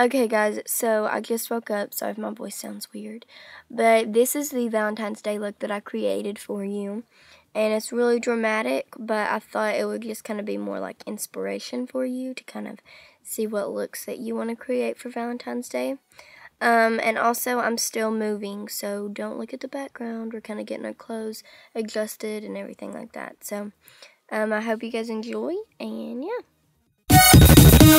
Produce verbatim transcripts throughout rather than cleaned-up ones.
Okay guys, so I just woke up, sorry if my voice sounds weird, but this is the Valentine's Day look that I created for you, and it's really dramatic, but I thought it would just kind of be more like inspiration for you to kind of see what looks that you want to create for Valentine's Day. Um, and also, I'm still moving, so don't look at the background. We're kind of getting our clothes adjusted and everything like that, so um, I hope you guys enjoy, and yeah. We'll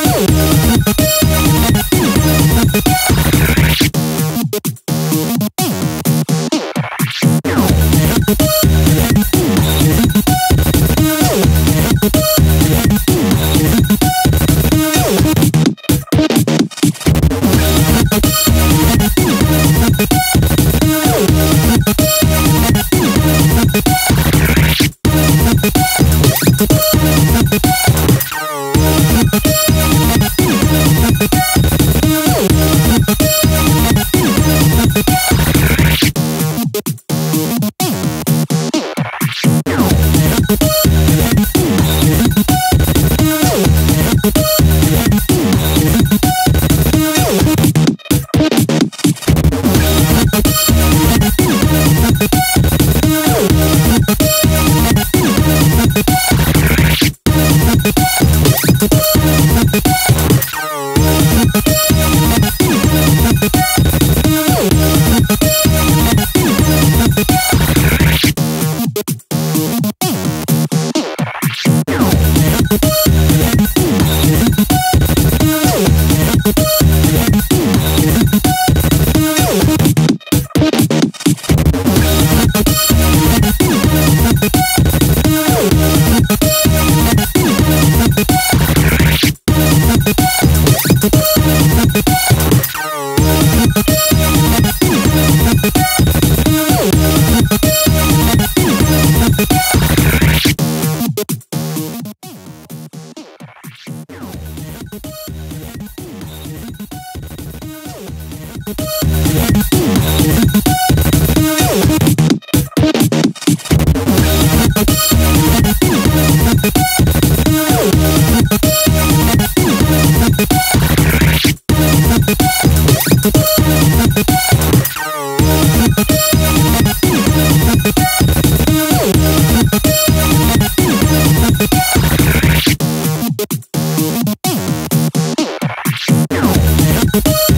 be right back.